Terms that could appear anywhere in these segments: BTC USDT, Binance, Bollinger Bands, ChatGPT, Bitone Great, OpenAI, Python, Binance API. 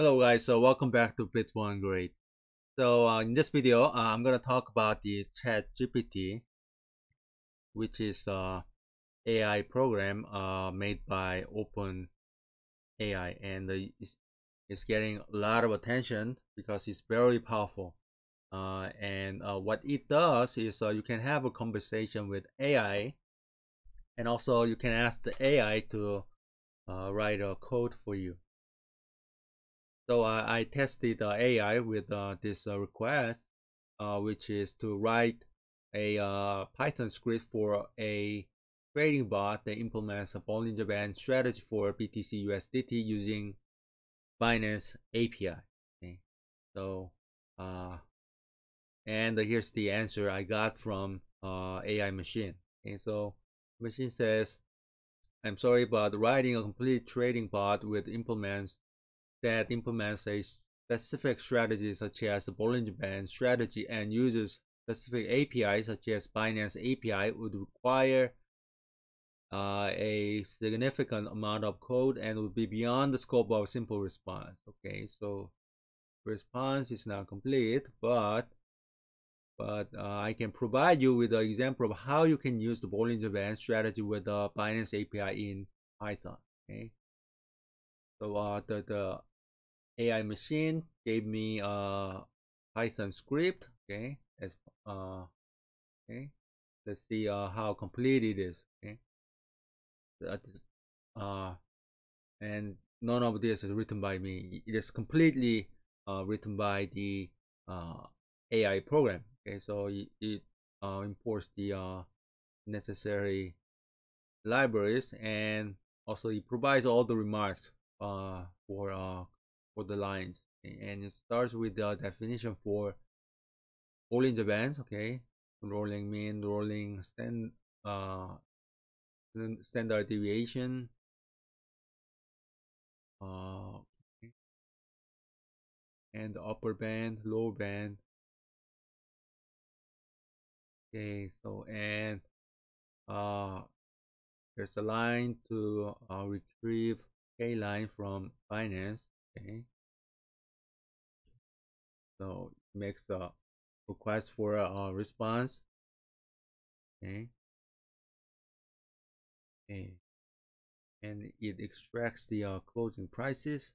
Hello guys, so welcome back to Bitone Great. So in this video, I'm going to talk about the ChatGPT, which is AI program made by OpenAI, and it's getting a lot of attention because it's very powerful. What it does is you can have a conversation with AI, and also you can ask the AI to write a code for you. So I tested AI with this request, which is to write a Python script for a trading bot that implements a Bollinger Band strategy for BTC USDT using Binance API. Okay. So, and here's the answer I got from AI machine. Okay, so machine says, "I'm sorry, but writing a complete trading bot with implements a specific strategy such as the Bollinger Band strategy and uses specific APIs such as Binance API would require a significant amount of code and would be beyond the scope of a simple response." Okay, so response is not complete, but I can provide you with an example of how you can use the Bollinger Band strategy with the Binance API in Python. Okay, so the AI machine gave me a Python script. Okay, let's see how complete it is. Okay, and none of this is written by me. It is completely written by the AI program. Okay, so it imports the necessary libraries, and also it provides all the remarks for the lines, okay? And it starts with the definition for Bollinger Bands. Okay, rolling mean, rolling standard deviation, okay. And the upper band, lower band. Okay, so and there's a line to retrieve K line from Binance. Okay, so it makes a request for a response. Okay. Okay, and it extracts the closing prices.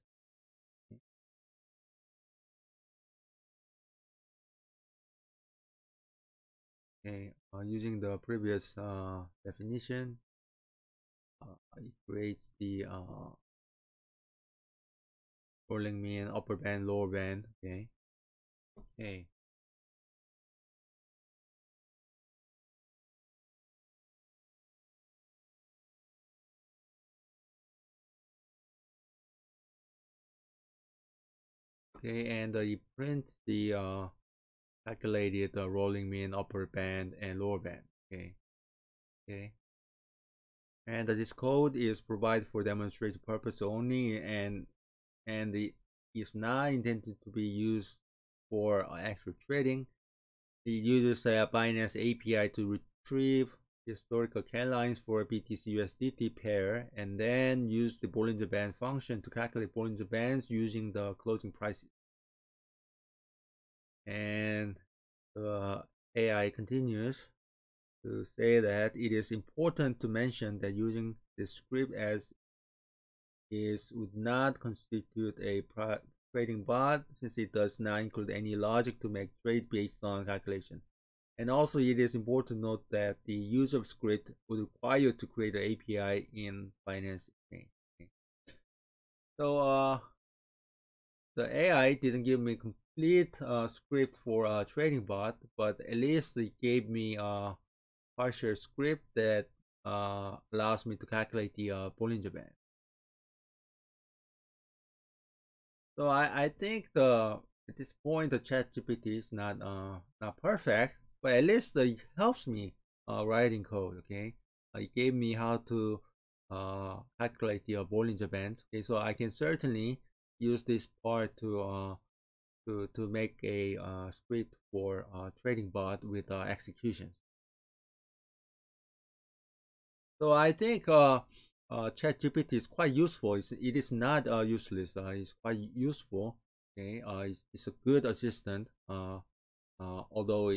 Okay. Okay, using the previous definition, it creates the rolling mean, upper band, lower band. Okay. Okay. Okay, and it prints the calculated rolling mean, upper band, and lower band. Okay. Okay. And this code is provided for demonstration purpose only, and it is not intended to be used for actual trading. It uses a Binance API to retrieve historical K-lines for BTC USDT pair, and then use the Bollinger Band function to calculate Bollinger Bands using the closing prices. And the AI continues to say that it is important to mention that using the script as is would not constitute a trading bot, since it does not include any logic to make trade based on calculation. And also, it is important to note that the use of script would require you to create an API in Binance. Okay. So the AI didn't give me complete script for a trading bot, but at least it gave me a partial script that allows me to calculate the Bollinger Band. So I think at this point the ChatGPT is not perfect, but at least it helps me writing code. Okay, it gave me how to calculate the Bollinger Band. Okay, so I can certainly use this part to make a script for trading bot with executions. So I think ChatGPT is quite useful. It is not useless. It's quite useful. Okay, it's a good assistant. Although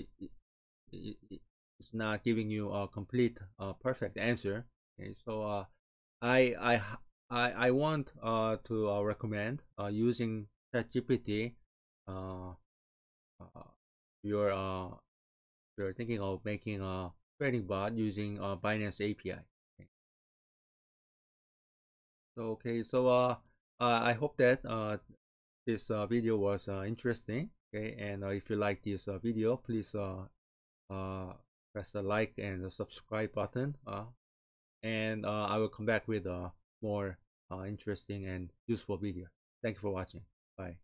it's not giving you a complete, perfect answer. Okay, so I want to recommend using ChatGPT. You're thinking of making a trading bot using Binance API. I hope that this video was interesting. Okay, and if you like this video, please press the like and the subscribe button. I will come back with more interesting and useful videos. Thank you for watching. Bye.